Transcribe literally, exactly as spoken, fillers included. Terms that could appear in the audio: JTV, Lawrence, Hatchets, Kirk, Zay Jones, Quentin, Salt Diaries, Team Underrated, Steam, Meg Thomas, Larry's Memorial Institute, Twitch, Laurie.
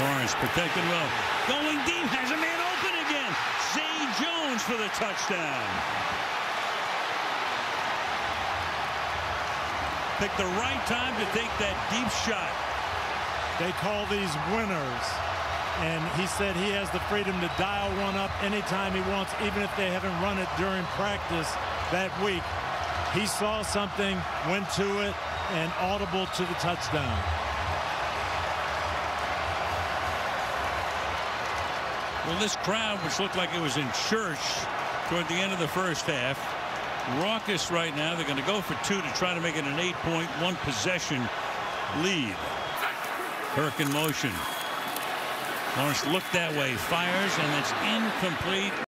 Lawrence protected well. Going deep, has a man open again. Zay Jones for the touchdown. Pick the right time to take that deep shot. They call these winners. And he said he has the freedom to dial one up anytime he wants, even if they haven't run it during practice that week. He saw something, went to it, and audible to the touchdown. Well, this crowd, which looked like it was in church toward the end of the first half, raucous right now. They're going to go for two to try to make it an eight-point, one-possession lead. Kirk in motion. Lawrence looked that way, fires, and it's incomplete.